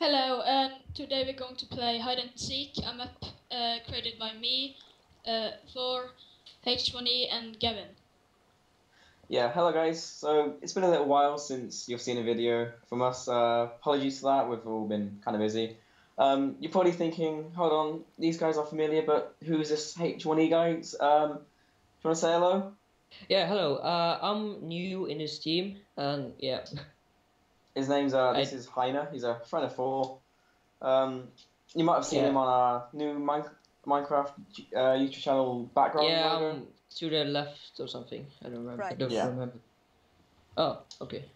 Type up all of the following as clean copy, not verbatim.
Hello, today we're going to play hide and seek, a map created by me, Floor, H1E and Gavin. Yeah, hello guys. So it's been a little while since you've seen a video from us. Apologies for that, we've all been kind of busy. You're probably thinking, hold on, these guys are familiar, but who's this H1E guys? Do you want to say hello? Yeah, hello. I'm new in this team, and yeah. His name's, this is Heiner, he's a friend of Floor. You might have seen him on our new Minecraft YouTube channel background. Yeah, to the left or something, I don't remember. Right. I don't remember. Oh, okay.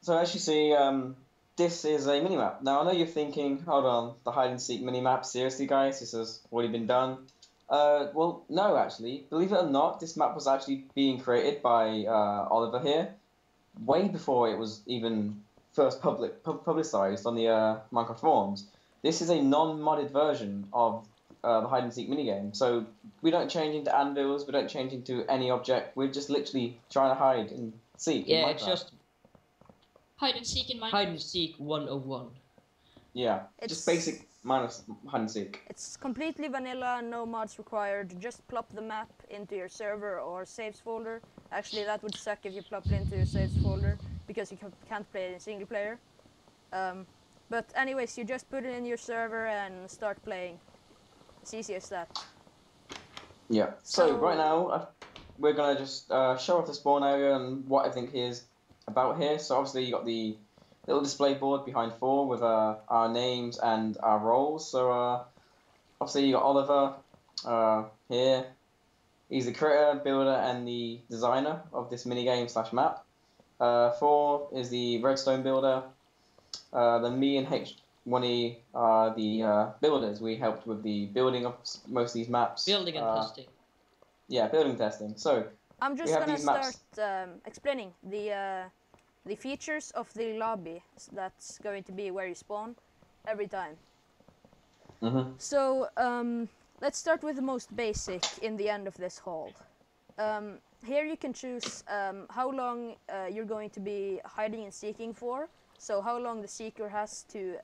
So as you see, this is a minimap. Now I know you're thinking, hold on, the hide and seek minimap, seriously guys, this has already been done. Well, no actually, believe it or not, this map was actually being created by Oliver here, way before it was even first publicized on the Minecraft forums. This is a non-modded version of the hide and seek minigame, so we don't change into anvils, we don't change into any object, we're just literally trying to hide and seek. Yeah, it's just hide and seek in Minecraft. Hide and seek 101. Yeah, it's just basic minus hide and seek. It's completely vanilla, no mods required, just plop the map into your server or saves folder. Actually, that would suck if you plop it into your saves folder, because you can't play it in single player. But anyways, you just put it in your server and start playing. It's easy as that. Yeah, so right now, we're going to just show off the spawn area and what I think is about here. So obviously you got the little display board behind Floor with our names and our roles. So obviously you got Oliver here. He's the creator, builder, and the designer of this minigame slash map. Floor is the redstone builder. Then me and H1E are the builders. We helped with the building of most of these maps. Building and testing. Yeah, building and testing. So I'm just gonna start explaining the features of the lobby. That's going to be where you spawn every time. Mm-hmm. So. Let's start with the most basic in the end of this hall. Here you can choose how long you're going to be hiding and seeking for, so how long the seeker has to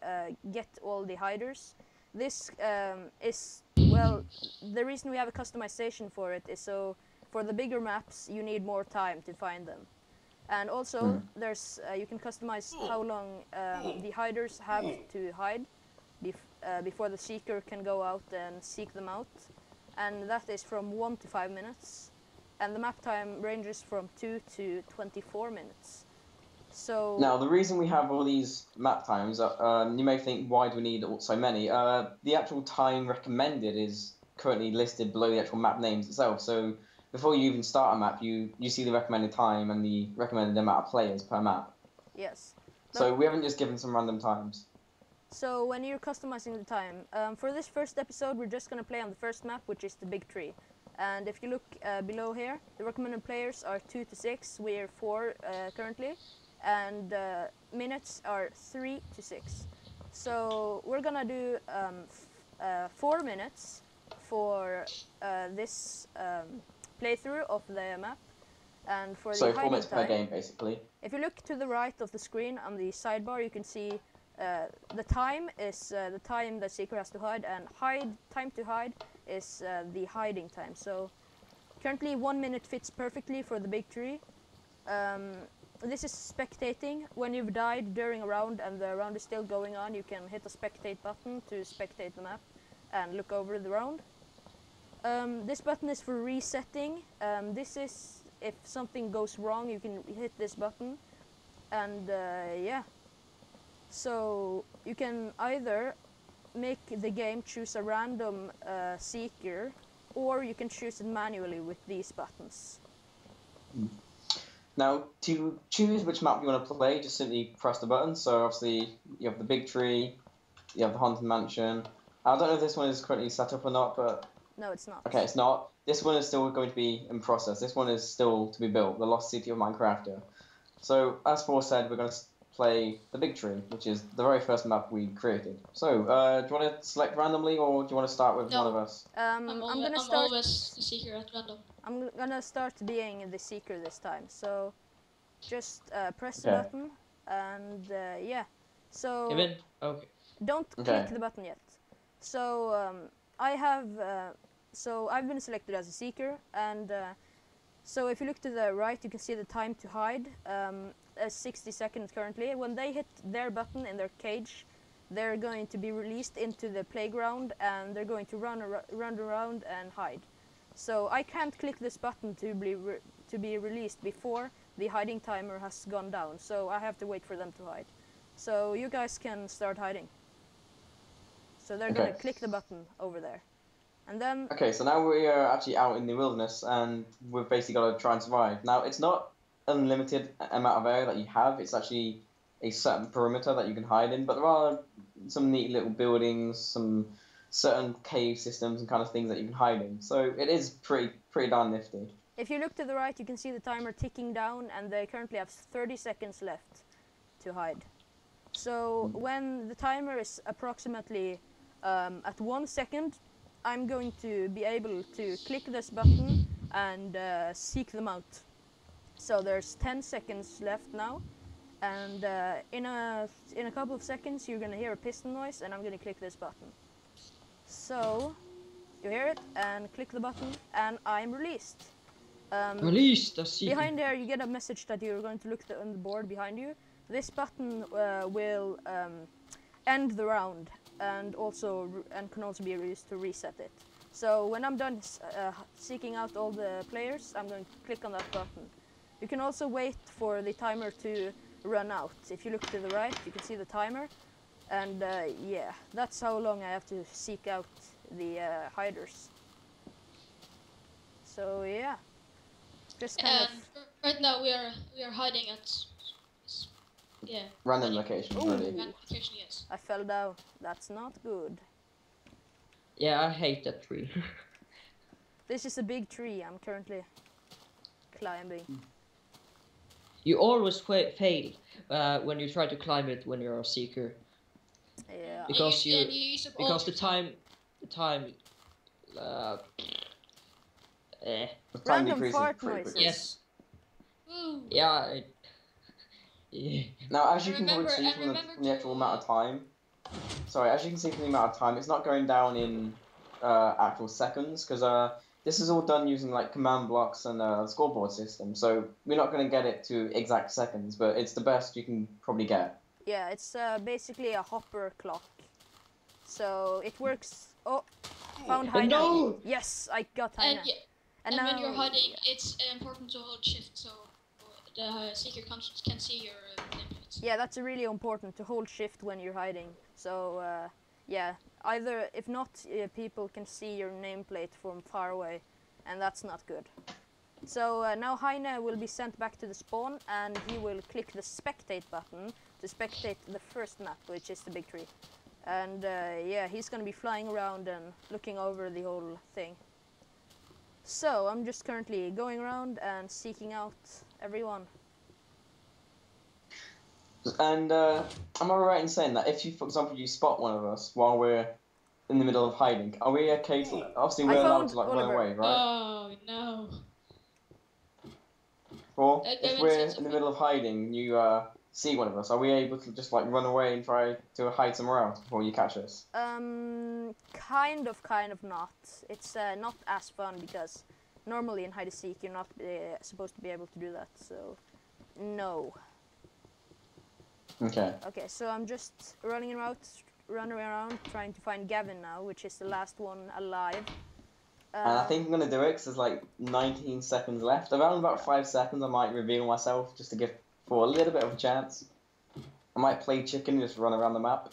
get all the hiders. This is, well, the reason we have a customization for it is so for the bigger maps you need more time to find them. And also there's you can customize how long the hiders have to hide before the seeker can go out and seek them out, and that is from 1 to 5 minutes, and the map time ranges from 2 to 24 minutes. So now the reason we have all these map times, you may think why do we need so many? The actual time recommended is currently listed below the actual map names itself, so before you even start a map you see the recommended time and the recommended amount of players per map. Yes. So we haven't just given some random times. So when you're customizing the time, for this first episode we're just going to play on the first map, which is the big tree. And if you look below here, the recommended players are 2 to 6, we're 4 currently, and minutes are 3 to 6. So we're going to do 4 minutes for this playthrough of the map. And for so the 4 minutes per game basically. If you look to the right of the screen on the sidebar, you can see the time is the time the seeker has to hide, and time to hide is the hiding time. So currently 1 minute fits perfectly for the big tree. This is spectating. When you've died during a round and the round is still going on, you can hit the spectate button to spectate the map and look over the round. This button is for resetting. This is if something goes wrong, you can hit this button, and yeah. So you can either make the game choose a random seeker, or you can choose it manually with these buttons. Now to choose which map you want to play, just simply press the button. So obviously you have the big tree, you have the haunted mansion. I don't know if this one is currently set up or not, but no, it's not. Okay, it's not. This one is still going to be in process. This one is still to be built, the lost city of Minecraft. So as Paul said, we're going to play the big tree, which is the very first map we created. So, do you want to select randomly, or do you want to start with one of us? I'm always the seeker at random. I'm gonna start being the seeker this time. So, just press the button, and yeah, So even? Okay. Don't click the button yet. So I have so I've been selected as a seeker, and so if you look to the right, you can see the time to hide is 60 seconds currently. When they hit their button in their cage, they're going to be released into the playground, and they're going to run around and hide. So I can't click this button to be released before the hiding timer has gone down. So I have to wait for them to hide. So you guys can start hiding. So they're going to click the button over there. And then... Okay, so now we are actually out in the wilderness, and we've basically got to try and survive. Now, it's not unlimited amount of area that you have. It's actually a certain perimeter that you can hide in, but there are some neat little buildings, some certain cave systems and kind of things that you can hide in. So it is pretty darn nifty. If you look to the right, you can see the timer ticking down, and they currently have 30 seconds left to hide. So when the timer is approximately at 1 second, I'm going to be able to click this button and seek them out. So there's 10 seconds left now, and in a couple of seconds you're going to hear a piston noise, and I'm going to click this button. So you hear it and click the button, and I'm released. Released, I see. Behind there you get a message that you're going to look on the board behind you. This button will end the round, and also can also be used to reset it. So when I'm done seeking out all the players, I'm going to click on that button. You can also wait for the timer to run out. If you look to the right, you can see the timer. And yeah, that's how long I have to seek out the hiders. So yeah, just kind of... Right now we are hiding at random location. Random location, yes. I fell down. That's not good. Yeah, I hate that tree. This is a big tree. I'm currently climbing. You always fail when you try to climb it when you're a seeker. Yeah. Because because the time. Random fart noises. Yes. Ooh. Yeah. Yeah. Now, as you can see from the actual amount of time, it's not going down in actual seconds, because this is all done using like command blocks and a scoreboard system. So we're not going to get it to exact seconds, but it's the best you can probably get. Yeah, it's basically a hopper clock. So it works. Oh, found Heiner. No! Yes, I got Heiner. And, yeah, and now, when you're hiding, it's important to hold shift so the seeker can see your inputs. Yeah, that's really important to hold shift when you're hiding. So yeah, either if not, people can see your nameplate from far away, and that's not good. So now Heiner will be sent back to the spawn, and he will click the spectate button to spectate the first map, which is the big tree. And yeah, he's gonna be flying around and looking over the whole thing. So I'm just currently going around and seeking out everyone. And am I right in saying that if you, for example, you spot one of us while we're in the middle of hiding, are we okay to, obviously we're allowed to like run away, right? Oh no. Well, if we're in the middle of hiding, you see one of us, are we able to just like run away and try to hide somewhere else before you catch us? Kind of not. It's not as fun, because normally in hide and seek you're not supposed to be able to do that. So no. Okay. Okay, so I'm just running around, trying to find Gavin now, which is the last one alive. And I think I'm gonna do it, because there's like 19 seconds left. Around about 5 seconds, I might reveal myself just to give for a little bit of a chance. I might play chicken and just run around the map.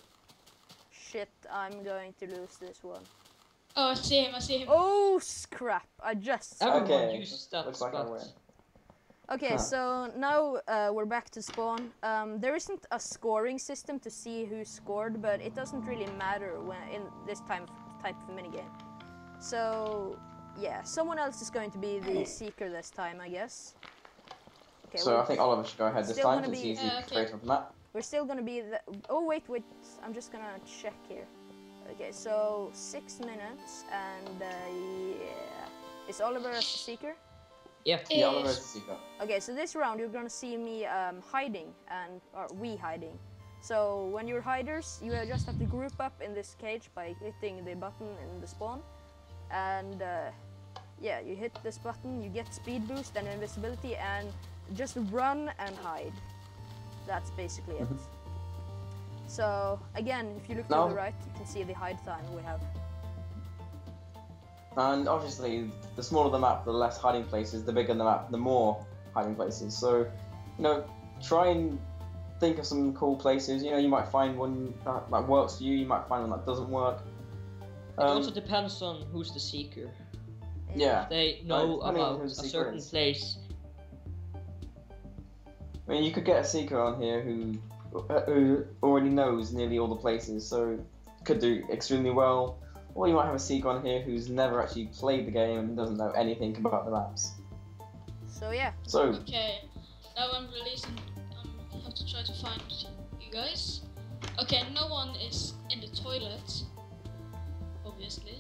Shit, I'm going to lose this one. Oh, I see him! I see him! Oh crap! I just looks like I win. Okay, so now we're back to spawn. There isn't a scoring system to see who scored, but it doesn't really matter when in this type of minigame. So yeah, someone else is going to be the seeker this time, I guess. Okay, so I think Oliver should go ahead this time, because he's the creator of the map. We're still going to be the... Oh, wait, I'm just going to check here. Okay, so 6 minutes, and yeah. Is Oliver as the seeker? Yeah, Oliver is the seeker. Okay, so this round you're going to see me hiding, and we hiding. So when you're hiders, you just have to group up in this cage by hitting the button in the spawn. And yeah, you hit this button, you get speed boost and invisibility, and just run and hide. That's basically it. So again, if you look to the right, you can see the hide time we have. And obviously, the smaller the map, the less hiding places. The bigger the map, the more hiding places. So, you know, try and think of some cool places. You know, you might find one that works for you. You might find one that doesn't work. It also depends on who's the seeker. Yeah. If they know about a certain place. I mean, you could get a seeker on here who already knows nearly all the places, so could do extremely well. Or you might have a seeker on here who's never actually played the game and doesn't know anything about the maps. So yeah. So okay, now I'm releasing. I have to try to find you guys. Okay, no one is in the toilet, obviously.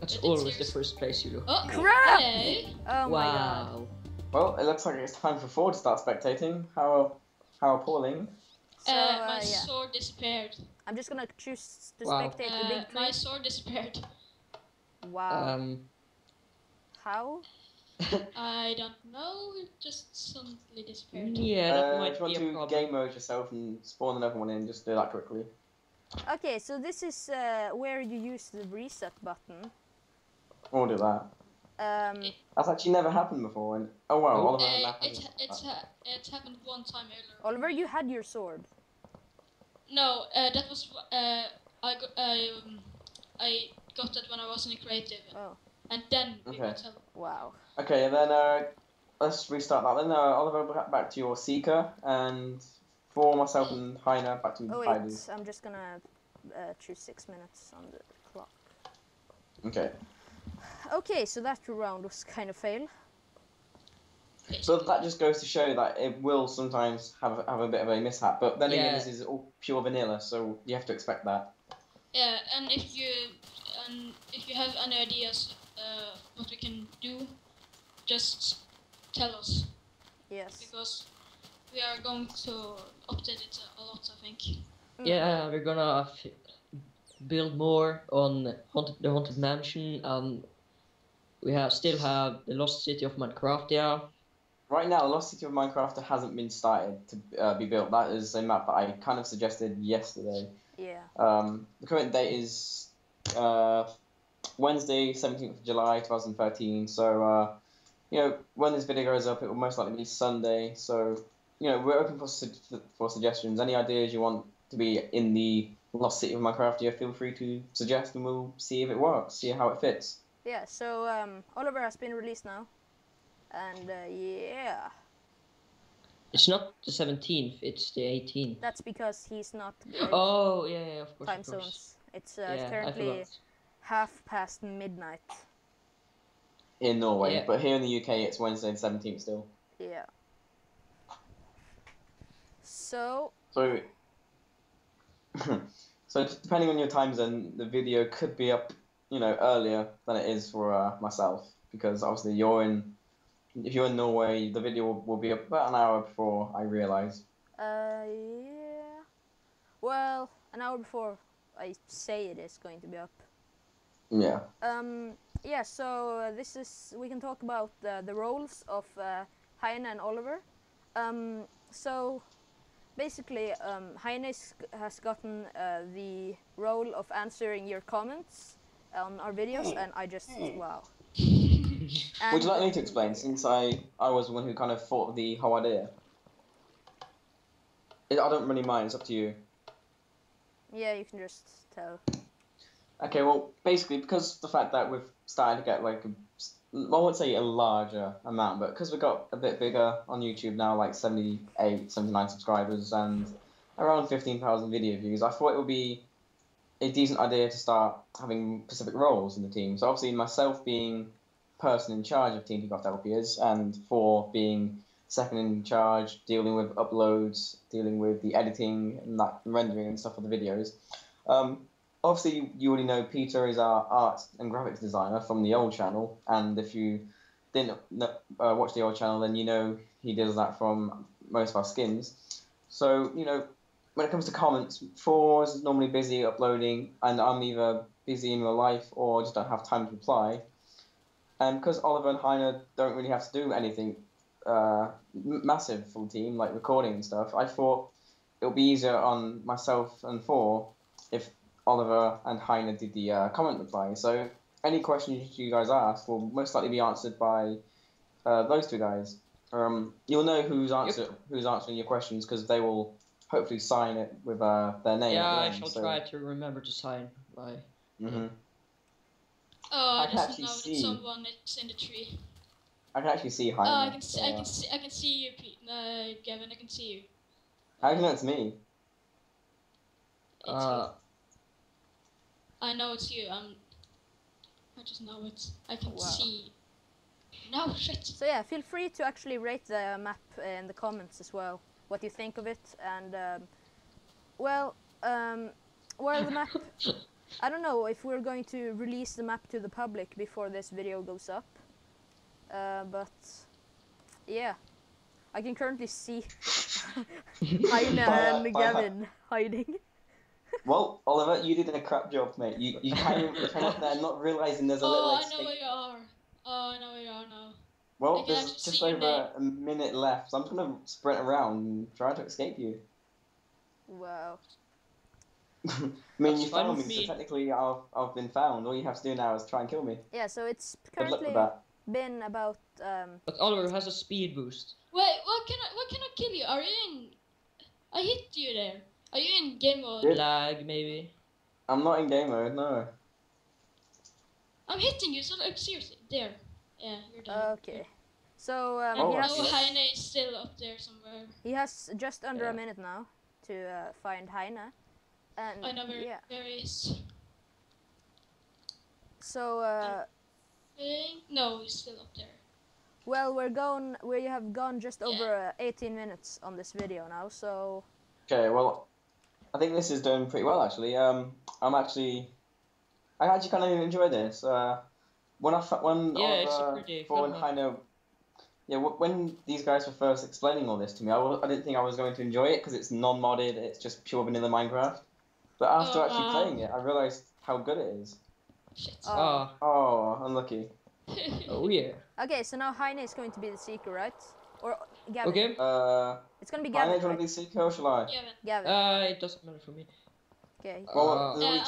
That's always the first place you look. Oh crap! Okay. Oh my god. Well, it looks like it's time for Floor to start spectating. How appalling. So, my sword disappeared. I'm just gonna choose to spectate the big tree. My sword disappeared. Wow. How? I don't know, it just suddenly disappeared. Yeah, that might be a problem. If you want to game mode yourself and spawn another one in, just do that quickly. Okay, so this is where you use the reset button. I'll do that. That's actually never happened before. And, oh wow, Oliver it's happened one time earlier. Oliver, you had your sword. No, that was I got that when I was in a creative. Oh. And then we got help. Wow. Okay, then let's restart that. Then Oliver, back to your seeker, and for myself and Heiner, back to the hiders. I'm just gonna choose 6 minutes on the clock. Okay. Okay, so that round was kind of fail. So that just goes to show that it will sometimes have a bit of a mishap, but then again, this is all pure vanilla, so you have to expect that. Yeah, and if you have any ideas what we can do, just tell us. Yes. Because we are going to update it a lot, I think. Yeah, we're gonna build more on the Haunted Mansion. We still have the Lost City of Minecraftia. Right now, the Lost City of Minecraftia hasn't been started to be built. That is a map that I kind of suggested yesterday. Yeah. The current date is Wednesday, 17th of July, 2013. So, you know, when this video goes up, it will most likely be Sunday. So, you know, we're open for suggestions. Any ideas you want to be in the Lost City of Minecraft, yeah, feel free to suggest and we'll see if it works, see how it fits. Yeah, so Oliver has been released now. And yeah. It's not the 17th, it's the 18th. That's because he's not oh, yeah, of course. Time zones. It's currently 12:30 midnight. In Norway, but here in the UK it's Wednesday the 17th still. Yeah. So so depending on your time zone, the video could be up, you know, earlier than it is for myself, because obviously if you're in Norway, the video will be up about an hour before I realise. Yeah. Well, an hour before I say it is going to be up. Yeah. Yeah. So this is we can talk about the roles of Heine and Oliver. So. Basically, Heine has gotten the role of answering your comments on our videos, and I just, wow. Would you like me to explain, since I was the one who kind of thought of the whole idea? I don't really mind, it's up to you. Yeah, you can just tell. Okay, well, basically, because the fact that we've started to get, like, I won't say a larger amount, but because we got a bit bigger on YouTube now, like 78, 79 subscribers and around 15,000 video views, I thought it would be a decent idea to start having specific roles in the team. So obviously myself being person in charge of TnTCraftLPers and Floor being second in charge, dealing with uploads, dealing with the editing and that rendering and stuff for the videos. Obviously, you already know Peter is our art and graphics designer from the old channel, and if you didn't watch the old channel, then you know he does that from most of our skins. So, you know, when it comes to comments, Floor is normally busy uploading, and I'm either busy in real life or just don't have time to reply. And because Oliver and Heiner don't really have to do anything massive for the team, like recording and stuff, I thought it would be easier on myself and Floor if Oliver and Heiner did the comment reply. So any questions you guys ask will most likely be answered by those two guys. You'll know who's answering your questions because they will hopefully sign it with their name. Yeah, I shall try to remember to sign by. Mm-hmm. Oh, I just noticed someone is in the tree. I can actually see Heiner. Oh, I can see you, Gavin. I can see you. How do you know it's me? I know it's you. I just know it. I can see. No shit. So yeah, feel free to actually rate the map in the comments as well. What you think of it, and well, the map. I don't know if we're going to release the map to the public before this video goes up. But yeah, I can currently see Heiner and Gavin hiding. Well, Oliver, you did a crap job, mate. You came up there not realizing there's a little. Oh, I know where you are. Oh, I know where you are now. Well, there's just over a minute left, so I'm just gonna sprint around and try to escape you. Wow. I mean, you found me, so technically I've been found. All you have to do now is try and kill me. Yeah, so it's currently been about. But Oliver has a speed boost. Wait, what can I kill you? Are you in? I hit you there. Are you in game mode? Lag, maybe. I'm not in game mode, no. I'm hitting you, so like, seriously, there. Yeah, you're done. Okay. So, I know Heiner is still up there somewhere. He has just under a minute now to find Heiner. And I know where he is. So, no, he's still up there. Well, we have gone just over 18 minutes on this video now, so. Okay, well, I think this is doing pretty well, actually. I actually kind of enjoy this. When these guys were first explaining all this to me, I didn't think I was going to enjoy it because it's non-modded, it's just pure vanilla Minecraft. But after actually playing it, I realized how good it is. Shit. Oh, unlucky. Oh yeah. Okay, so now Heiner is going to be the seeker, right? Or Gavin? Okay. It's going to be Gavin. Heiner going to be seeker, or shall I? Gavin. It doesn't matter for me. Okay. Well, I'm going to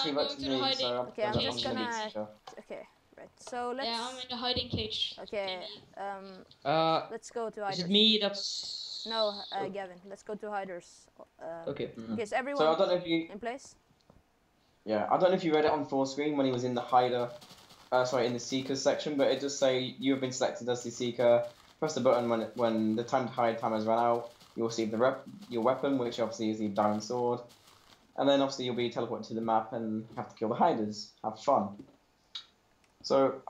hide. Okay, I'm just gonna. Okay. Right, so let's... Yeah, I'm in the hiding cage. Okay, let's go to Heiders. Is it me that's... No, Gavin, let's go to Heiders. Okay. Mm-hmm. Okay, so everyone I don't know if you... in place? Yeah, I don't know if you read it on full screen when he was in the Hider... sorry, in the Seekers section, but it just say you have been selected as the Seeker. Press the button when the time to hide time has run out. You'll receive your weapon, which obviously is the diamond sword. And then obviously you'll be teleported to the map and have to kill the Hiders. Have fun. So,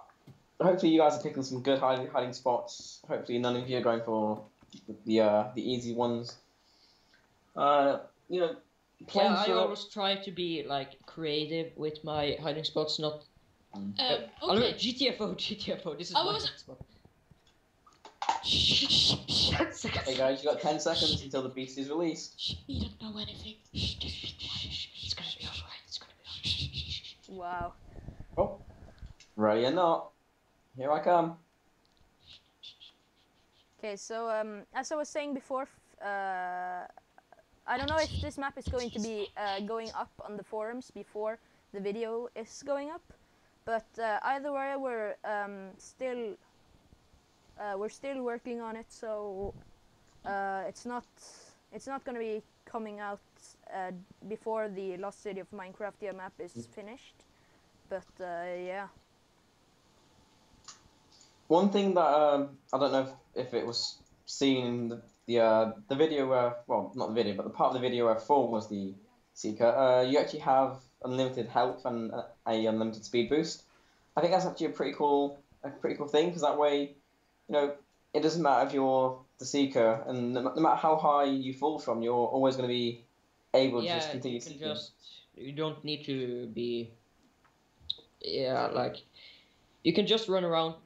hopefully you guys are picking some good hiding spots. Hopefully none of you are going for the easy ones. I always try to be like creative with my hiding spots, not. Okay. GTFO. This is my hiding spot. Hey guys, you got 10 seconds until the beast is released. You don't know anything. It's gonna be alright. It's gonna be alright. Wow. Oh. Ready or not, here I come. Okay, so as I was saying before, I don't know if this map is going to be going up on the forums before the video is going up, but either way, we're still working on it, so it's not going to be coming out before the Lost City of Minecraft map is finished, but yeah. One thing that I don't know if it was seen in the video where, well, not the video, but the part of the video where Floor was the seeker, you actually have unlimited health and a unlimited speed boost. I think that's actually a pretty cool thing, because that way, you know, it doesn't matter if you're the seeker, and no matter how high you fall from, you're always going to be able to just continue seeking. You don't need to be, You can just run around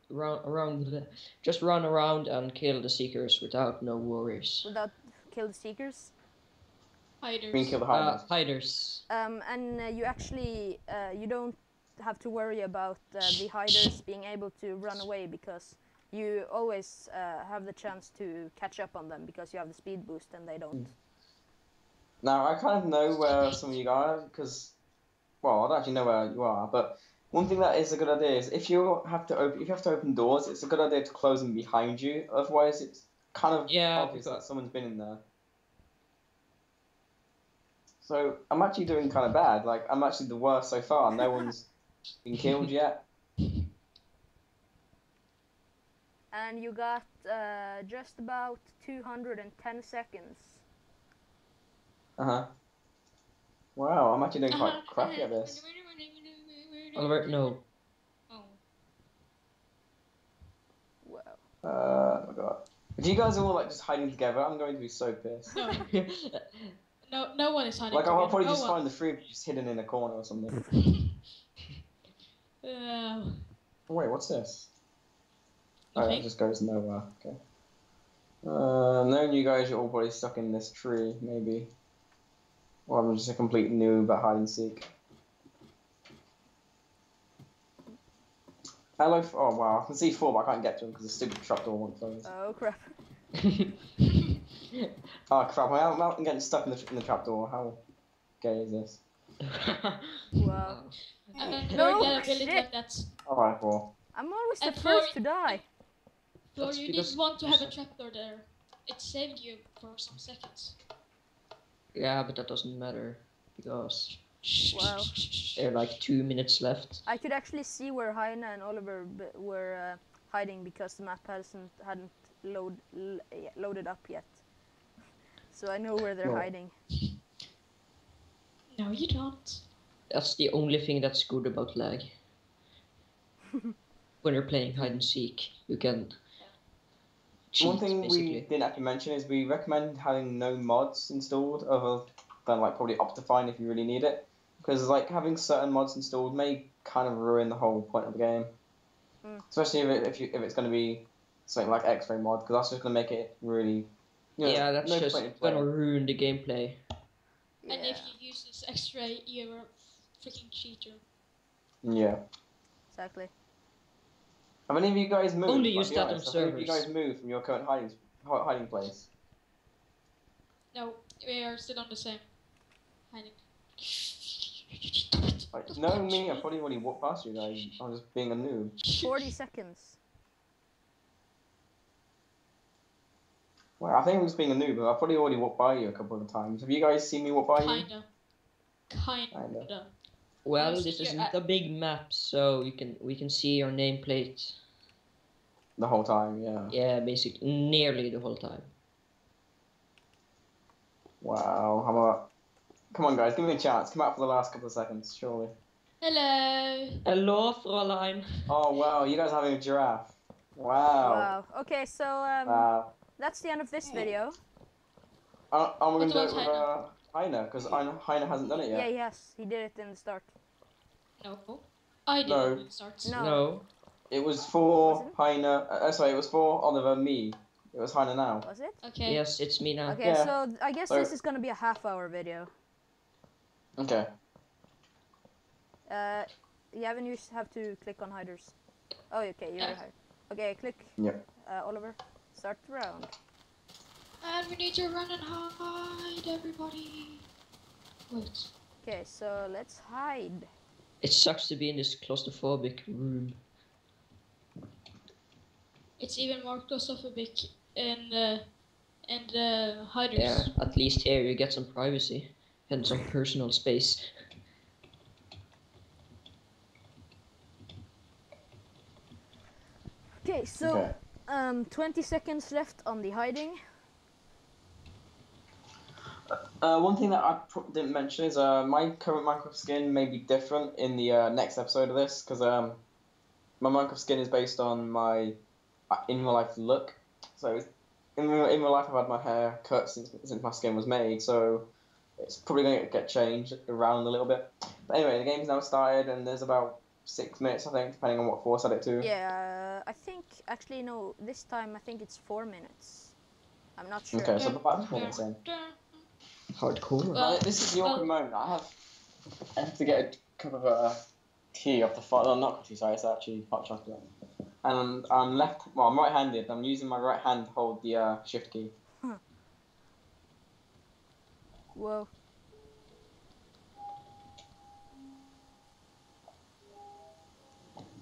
and kill the seekers without no worries. Without kill the seekers? Hiders. We kill the hiders. Hiders. And you actually you don't have to worry about the hiders being able to run away because you always have the chance to catch up on them because you have the speed boost and they don't. Now I kind of know where some of you guys are because, well, I don't actually know where you are, but one thing that is a good idea is if you have to open doors, it's a good idea to close them behind you. Otherwise, it's kind of obvious that someone's been in there. So I'm actually doing kind of bad. Like I'm actually the worst so far. No one's been killed yet. And you got just about 210 seconds. Wow, I'm actually doing quite crappy at this. Oliver, no. Oh. Wow. Oh my god. If you guys are all like just hiding together, I'm going to be so pissed. No, no one is hiding. Like I'll probably just find the three of you just hidden in a corner or something. Oh, wait, what's this? Okay. Oh, it just goes nowhere. Okay. Knowing you guys, you're all probably stuck in this tree, maybe. Or I'm just a complete noob at hide and seek. Hello. Oh wow, I can see four, but I can't get to them because the stupid trapdoor won't close. Oh crap. Oh crap, I'm getting stuck in the trapdoor. How gay is this? Wow. And then no, shit. Like that. Alright, Floor. I'm always the first to die. Floor, you didn't want to have a trapdoor there. It saved you for some seconds. Yeah, but that doesn't matter. Because... Wow. There are like 2 minutes left. I could actually see where Heiner and Oliver were hiding because the map hadn't loaded up yet. So I know where they're hiding. No, you don't. That's the only thing that's good about lag. When you're playing hide and seek, you can cheat, one thing basically. We didn't actually mention is we recommend having no mods installed other than like probably Optifine if you really need it. Because like having certain mods installed may kind of ruin the whole point of the game. Mm. Especially if it's going to be something like X-Ray mod, because that's just going to make it really... You know, yeah, that's no just going to ruin the gameplay. Yeah. And if you use this X-Ray, you're a freaking cheater. Yeah. Exactly. Have any of you guys moved? Only use that on servers. Have any of you guys moved from your current hiding place? No, we are still on the same hiding. Like, knowing me, I probably wouldn't walk past you guys. I'm just being a noob. 40 seconds. Well, I think I'm just being a noob, but I've probably already walked by you a couple of times. Have you guys seen me walk by you? Kinda. Well, this isn't a big map, so we can see your nameplate. The whole time, yeah. Yeah, basically, nearly the whole time. Wow, how about... Come on, guys, give me a chance. Come out for the last couple of seconds, surely. Hello. Hello, Fräulein. Oh, wow, you guys are having a giraffe. Wow. Wow, okay, so... Wow. That's the end of this video. And we're going to do it with Heiner, because Heiner hasn't done it yet. Yeah, yes, he did it in the start. No, I did it in the start. No. It was for Heiner, sorry, it was for Oliver, me. It was Heiner now. Was it? Okay. Yes, it's me now. Okay, so I guess this is going to be a half-hour video. Okay. You have to click on hiders. Oh, okay, you're hider. Okay, click, Oliver. Start the round. And we need to run and hide, everybody. Wait. Okay, so let's hide. It sucks to be in this claustrophobic room. It's even more claustrophobic in hiders. Yeah, at least here you get some privacy and some personal space. Okay, so... Okay. 20 seconds left on the hiding. One thing that I didn't mention is my current Minecraft skin may be different in the next episode of this, because my Minecraft skin is based on my in real life look. So in real life I've had my hair cut since my skin was made, so it's probably going to get changed around a little bit. But anyway, the game's now started and there's about 6 minutes, I think, depending on what Floor set it to. Yeah, I think, actually, no, this time I think it's 4 minutes. I'm not sure. Okay, so the button's in. Hardcore. Well, this is the awkward moment. I have to get a cup of tea off the fire. Well, not tea, sorry, it's actually hot chocolate. And I'm left, well, I'm right-handed. I'm using my right hand to hold the shift key. Huh. Whoa.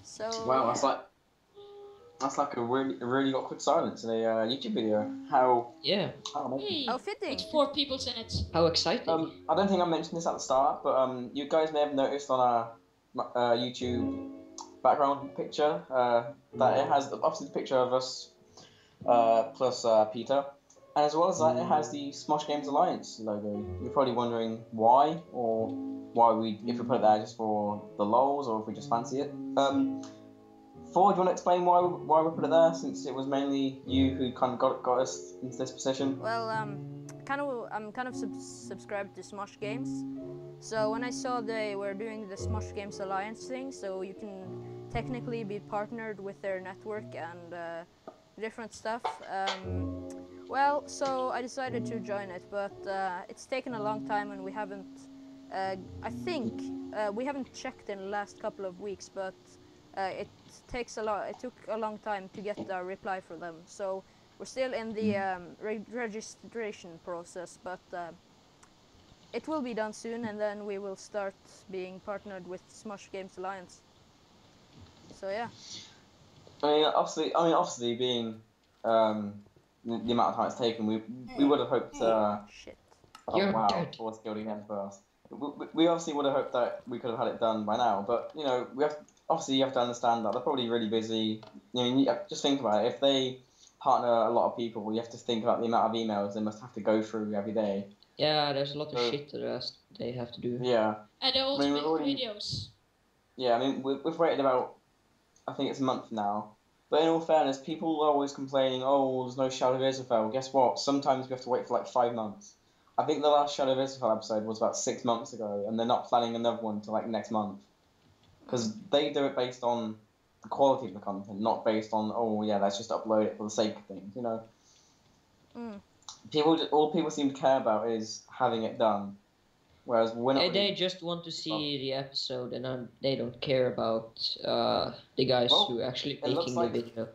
So. Wow, that's like a really awkward silence in a YouTube video. How? Yeah. How fitting. It's 4 people in it. How exciting. I don't think I mentioned this at the start, but you guys may have noticed on our YouTube background picture that it has obviously the picture of us plus Peter, and as well as that, it has the Smosh Games Alliance logo. You're probably wondering why, or why if we put it there just for the lols, or if we just fancy it. Ford, do you want to explain why we put it there, since it was mainly you who kind of got us into this position? Well, I'm kind of subscribed to Smosh Games, so when I saw they were doing the Smosh Games Alliance thing, so you can technically be partnered with their network and different stuff. Well, so I decided to join it, but it's taken a long time and we haven't. I think we haven't checked in the last couple of weeks, but. It took a long time to get a reply for them, so we're still in the registration process, but it will be done soon, and then we will start being partnered with Smosh Games Alliance. So yeah. I mean, obviously, being the amount of time it's taken, we would have hoped. Shit. Oh, you're wow! Dead. Force building him first. We obviously would have hoped that we could have had it done by now, but you know we have. Obviously, you have to understand that they're probably really busy. I mean, just think about it. If they partner a lot of people, you have to think about the amount of emails they must have to go through every day. Yeah, there's a lot of shit that they have to do. Yeah. And they also make videos. Yeah, I mean, we've waited about, I think it's a month now. But in all fairness, people are always complaining, oh, there's no Shadow of Isabel. Guess what? Sometimes we have to wait for like 5 months. I think the last Shadow of Isabel episode was about 6 months ago, and they're not planning another one till like next month. Because they do it based on the quality of the content, not based on, oh yeah, let's just upload it for the sake of things, you know. Mm. All people seem to care about is having it done, whereas we're not. They just want to see the episode, and they don't care about the guys who are actually making the video.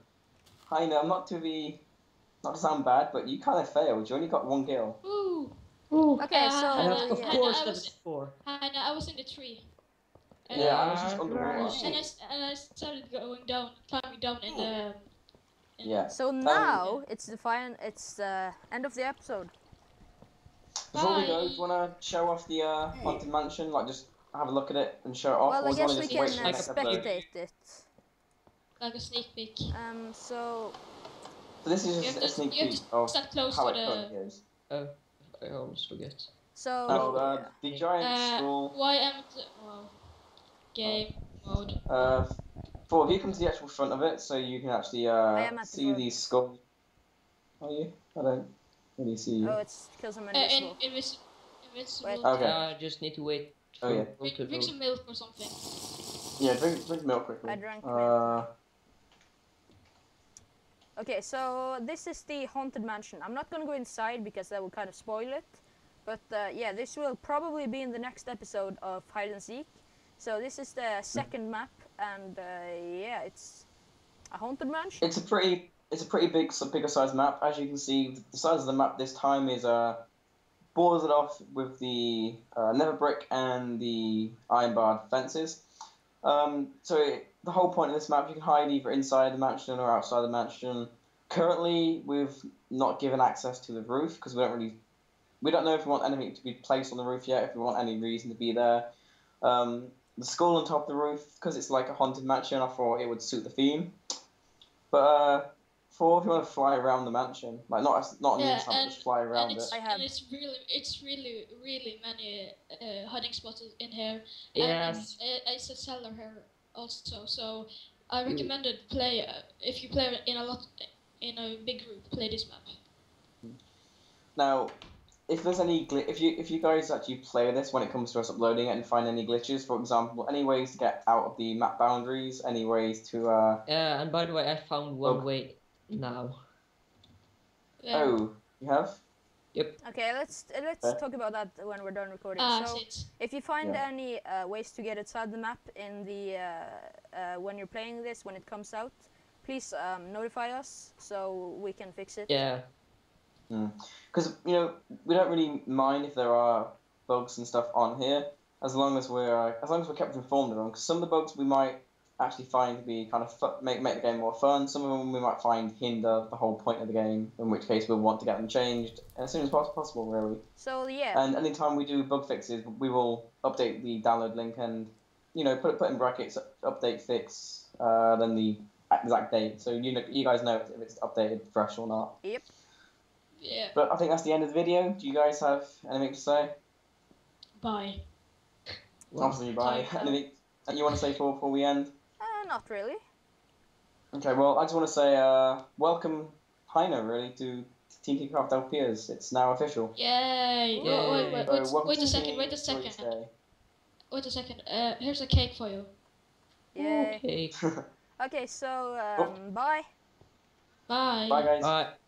Heiner, not to sound bad, but you kind of failed. You only got one kill. Ooh. Ooh. Okay, so and of course that was 4. Heiner, I was in the tree. And yeah, I was just on the wall. And I started going down, climbing down in the. Yeah. So now it's the final. It's the end of the episode. Before we go, do you want to show off the haunted mansion? Like, just have a look at it and show it off. Well, I guess we can spectate it. Like a sneak peek. So this is just a sneak peek of how it currently is. Oh, I almost forget. So. The giant scroll. Why am I? Wow. Game mode. If you come to the actual front of it, so you can actually see the skull. Are you? I don't really see you. Oh, it's because I'm invisible. Invisible. Okay. I just need to wait. Oh yeah. Drink some milk or something. Yeah, drink milk quickly. I drank milk. Okay, so this is the haunted mansion. I'm not gonna go inside because that will kind of spoil it. But yeah, this will probably be in the next episode of Hide and Seek. So this is the second map, and yeah, it's a haunted mansion. It's a pretty bigger size map. As you can see, the size of the map this time is bordered off with the nether brick and the iron barred fences. The whole point of this map, you can hide either inside the mansion or outside the mansion. Currently, we've not given access to the roof because we don't know if we want anything to be placed on the roof yet. If we want any reason to be there. The skull on top of the roof, because it's like a haunted mansion, I thought it would suit the theme. But if you want to fly around the mansion, like not on the inside, just fly around it. It's really many hiding spots in here. Yes. And it's a cellar here also, so I recommend play if you play in a big group, play this map. Now. If there's any if you guys actually play this when it comes to us uploading it and find any glitches, for example, any ways to get out of the map boundaries, any ways to Yeah, and by the way, I found one way now. Yeah. Oh, you have? Yep. Okay, let's talk about that when we're done recording. So if you find any ways to get outside the map in the when you're playing this, when it comes out, please notify us so we can fix it. Yeah. Because you know, we don't really mind if there are bugs and stuff on here, as long as we're kept informed of them. Because some of the bugs we might actually find to be kind of make the game more fun. Some of them we might find hinder the whole point of the game, in which case we'll want to get them changed as soon as possible, really. So yeah. And any time we do bug fixes, we will update the download link and, you know, put in brackets update fix, then the exact date, so you guys know if it's updated fresh or not. Yep. Yeah. But I think that's the end of the video. Do you guys have anything to say? Bye. Obviously, bye. Anything you want to say before we end? Not really. Okay, well, I just want to say welcome, Heiner, really, to TnTCraftLPers. It's now official. Yay! Yay. Wait a second. Here's a cake for you. Yay. Okay, so bye. Bye. Bye, guys. Bye.